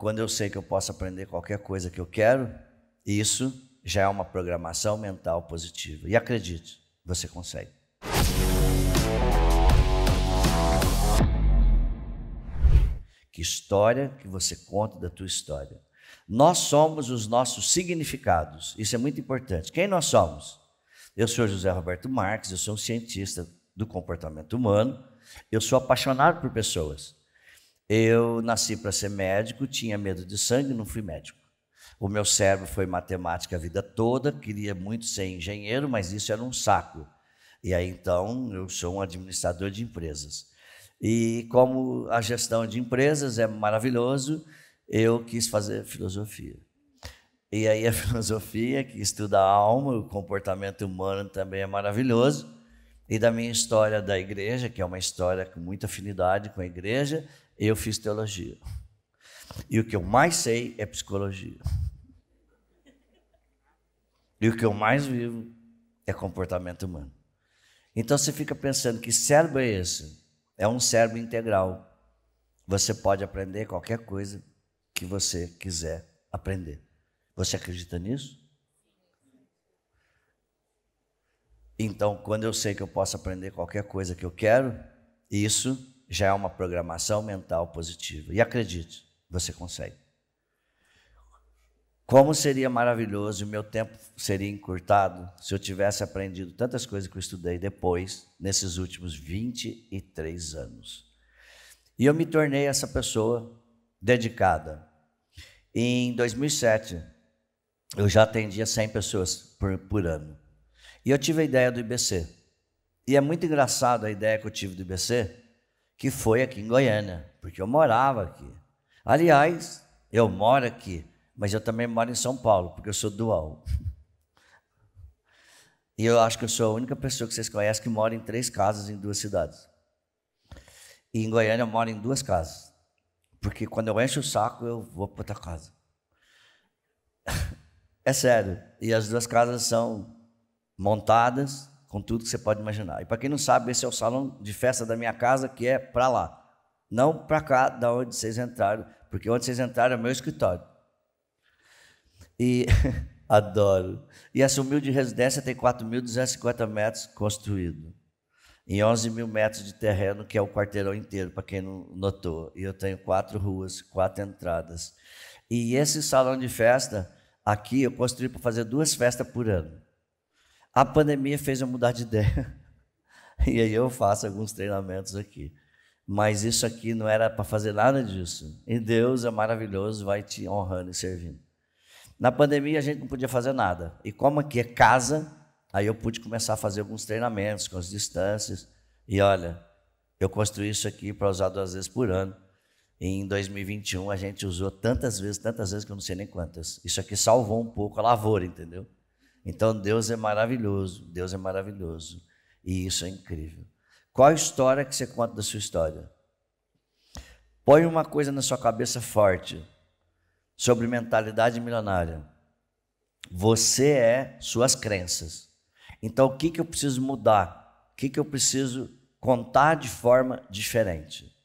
Quando eu sei que eu posso aprender qualquer coisa que eu quero, isso já é uma programação mental positiva. E acredite, você consegue. Que história que você conta da tua história. Nós somos os nossos significados. Isso é muito importante. Quem nós somos? Eu sou José Roberto Marques, eu sou um cientista do comportamento humano. Eu sou apaixonado por pessoas. Eu nasci para ser médico, tinha medo de sangue, não fui médico. O meu cérebro foi matemática a vida toda, queria muito ser engenheiro, mas isso era um saco. E aí, então, eu sou um administrador de empresas. E como a gestão de empresas é maravilhoso, eu quis fazer filosofia. E aí a filosofia, que estuda a alma, o comportamento humano também é maravilhoso. E da minha história da igreja, que é uma história com muita afinidade com a igreja, eu fiz teologia. E o que eu mais sei é psicologia. E o que eu mais vivo é comportamento humano. Então você fica pensando, que cérebro é esse? É um cérebro integral. Você pode aprender qualquer coisa que você quiser aprender. Você acredita nisso? Então, quando eu sei que eu posso aprender qualquer coisa que eu quero, isso já é uma programação mental positiva. E acredite, você consegue. Como seria maravilhoso, o meu tempo seria encurtado se eu tivesse aprendido tantas coisas que eu estudei depois, nesses últimos 23 anos. E eu me tornei essa pessoa dedicada. Em 2007, eu já atendia 100 pessoas por ano. E eu tive a ideia do IBC. E é muito engraçado a ideia que eu tive do IBC, que foi aqui em Goiânia, porque eu morava aqui. Aliás, eu moro aqui. Mas eu também moro em São Paulo, porque eu sou dual. E eu acho que eu sou a única pessoa que vocês conhecem que mora em 3 casas em 2 cidades. E em Goiânia eu moro em 2 casas. Porque quando eu encho o saco, eu vou para outra casa. É sério. E as 2 casas são montadas com tudo que você pode imaginar. E para quem não sabe, esse é o salão de festa da minha casa, que é para lá. Não para cá, da onde vocês entraram. Porque onde vocês entraram é meu escritório. E adoro. E essa humilde residência tem 4.250 metros construído. E 11.000 metros de terreno, que é o quarteirão inteiro, para quem não notou. E eu tenho 4 ruas, 4 entradas. E esse salão de festa, aqui eu construí para fazer 2 festas por ano. A pandemia fez eu mudar de ideia. E aí eu faço alguns treinamentos aqui. Mas isso aqui não era para fazer nada disso. E Deus é maravilhoso, vai te honrando e servindo. Na pandemia, a gente não podia fazer nada. E como aqui é casa, aí eu pude começar a fazer alguns treinamentos com as distâncias. E olha, eu construí isso aqui para usar 2 vezes por ano. E em 2021, a gente usou tantas vezes que eu não sei nem quantas. Isso aqui salvou um pouco a lavoura, entendeu? Então, Deus é maravilhoso. Deus é maravilhoso. E isso é incrível. Qual a história que você conta da sua história? Põe uma coisa na sua cabeça forte. Sobre mentalidade milionária. Você é suas crenças. Então, o que eu preciso mudar? O que eu preciso contar de forma diferente?